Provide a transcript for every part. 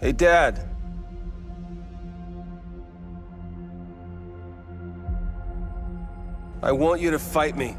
Hey, Dad. I want you to fight me.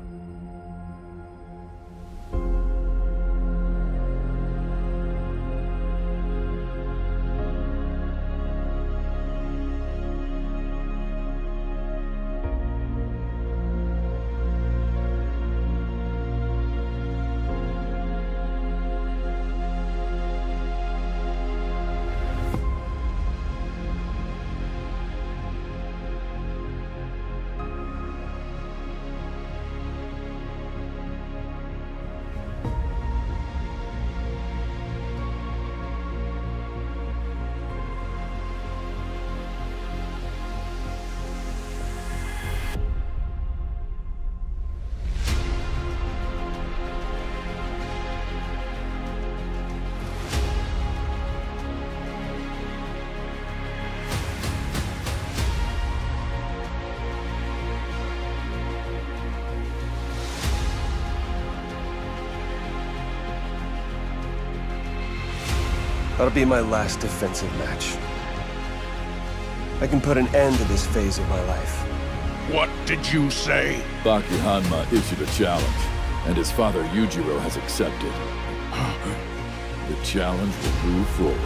That'll be my last defensive match. I can put an end to this phase of my life. What did you say? Baki Hanma issued a challenge, and his father Yujiro has accepted. The challenge will move forward.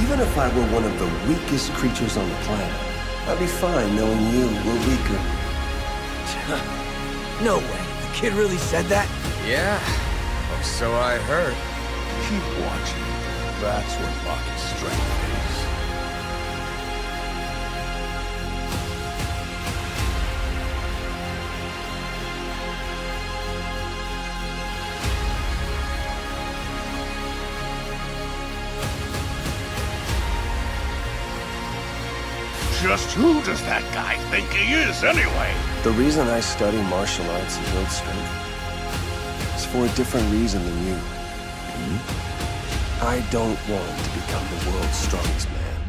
Even if I were one of the weakest creatures on the planet, I'd be fine knowing you were weaker. No way. The kid really said that? Yeah. Or so I heard. Keep watching. That's what Baki's strength is. Just who does that guy think he is, anyway? The reason I study martial arts and build strength is for a different reason than you. I don't want to become the world's strongest man.